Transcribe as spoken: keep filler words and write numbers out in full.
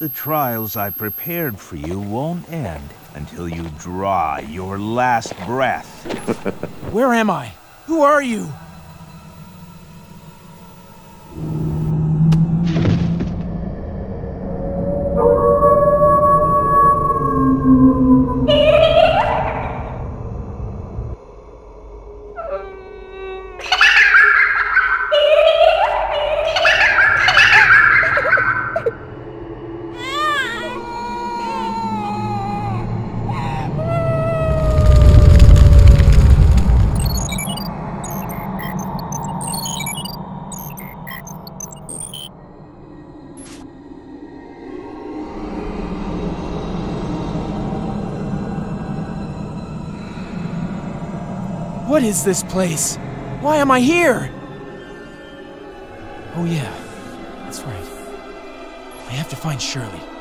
The trials I prepared for you won't end until you draw your last breath. Where am I? Who are you? What is this place? Why am I here? Oh yeah, that's right. I have to find Shirley.